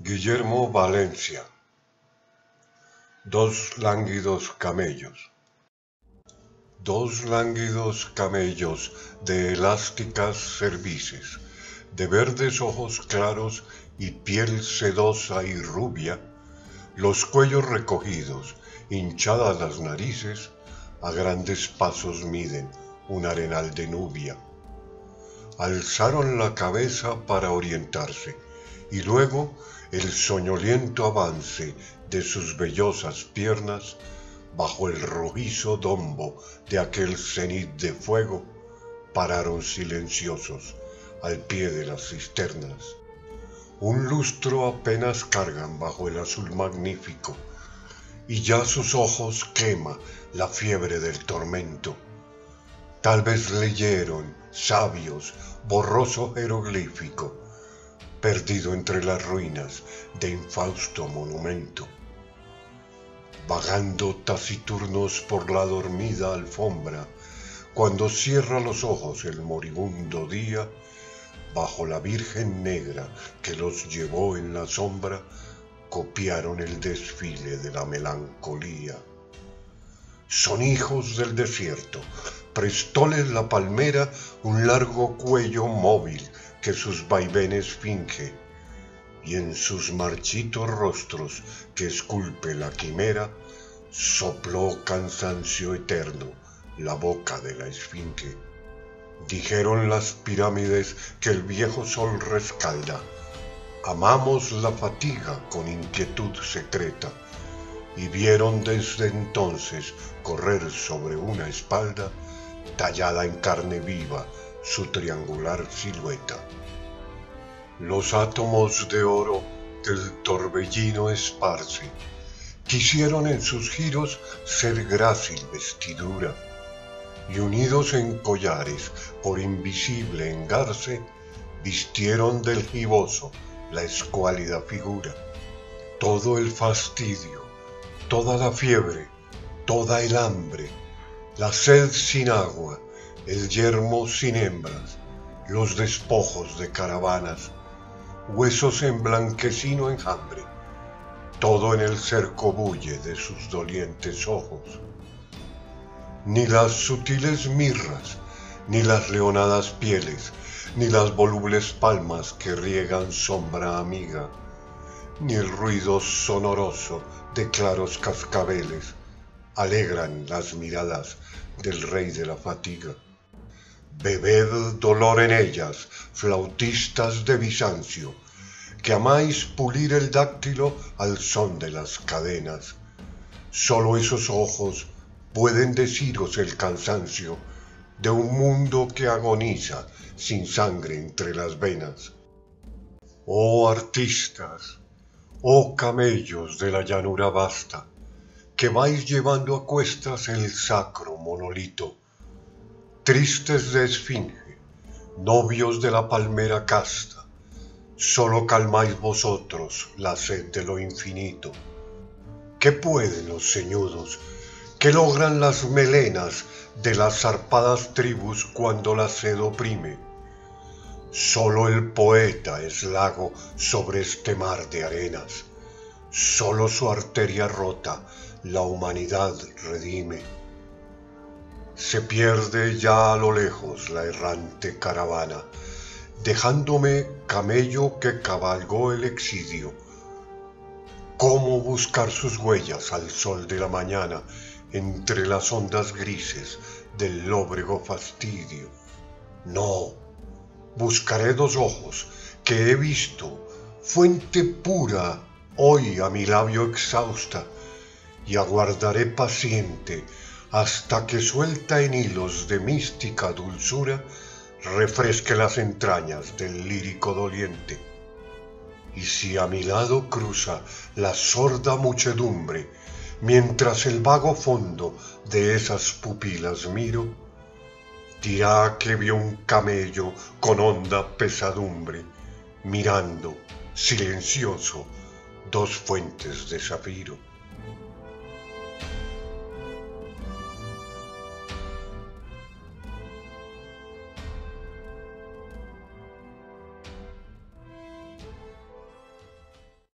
Guillermo Valencia, Dos lánguidos camellos. Dos lánguidos camellos de elásticas cervices, de verdes ojos claros y piel sedosa y rubia, los cuellos recogidos, hinchadas las narices, a grandes pasos miden un arenal de Nubia. Alzaron la cabeza para orientarse, y luego el soñoliento avance de sus vellosas piernas, bajo el rojizo dombo de aquel cenit de fuego, pararon silenciosos al pie de las cisternas. Un lustro apenas cargan bajo el azul magnífico, y ya sus ojos quema la fiebre del tormento. Tal vez leyeron, sabios, borroso jeroglífico, perdido entre las ruinas de infausto monumento. Vagando taciturnos por la dormida alfombra, cuando cierra los ojos el moribundo día, bajo la Virgen Negra que los llevó en la sombra, copiaron el desfile de la melancolía. Son hijos del desierto, prestóles la palmera un largo cuello móvil que sus vaivenes finge, y en sus marchitos rostros que esculpe la quimera, sopló cansancio eterno la boca de la esfinge. Dijeron las pirámides que el viejo sol rescalda, amamos la fatiga con inquietud secreta, y vieron desde entonces correr sobre una espalda, tallada en carne viva, su triangular silueta. Los átomos de oro del torbellino esparce, quisieron en sus giros ser grácil vestidura, y unidos en collares por invisible engarce, vistieron del giboso la escuálida figura. Todo el fastidio, toda la fiebre, toda el hambre, la sed sin agua, el yermo sin hembras, los despojos de caravanas, huesos en blanquecino enjambre, todo en el cerco bulle de sus dolientes ojos. Ni las sutiles mirras, ni las leonadas pieles, ni las volubles palmas que riegan sombra amiga, ni el ruido sonoroso de claros cascabeles, alegran las miradas del rey de la fatiga. Bebed dolor en ellas, flautistas de Bizancio, que amáis pulir el dáctilo al son de las cadenas. Solo esos ojos pueden deciros el cansancio de un mundo que agoniza sin sangre entre las venas. Oh artistas, oh camellos de la llanura vasta, que vais llevando a cuestas el sacro monolito, tristes de esfinge, novios de la palmera casta, solo calmáis vosotros la sed de lo infinito. ¿Qué pueden los ceñudos? ¿Qué logran las melenas de las zarpadas tribus cuando la sed oprime? Solo el poeta es lago sobre este mar de arenas, solo su arteria rota la humanidad redime. Se pierde ya a lo lejos la errante caravana, dejándome camello que cabalgó el exilio. ¿Cómo buscar sus huellas al sol de la mañana entre las ondas grises del lóbrego fastidio? No, buscaré dos ojos que he visto, fuente pura, hoy a mi labio exhausta, y aguardaré paciente hasta que suelta en hilos de mística dulzura refresque las entrañas del lírico doliente. Y si a mi lado cruza la sorda muchedumbre, mientras el vago fondo de esas pupilas miro, dirá que vio un camello con honda pesadumbre, mirando, silencioso, dos fuentes de zafiro.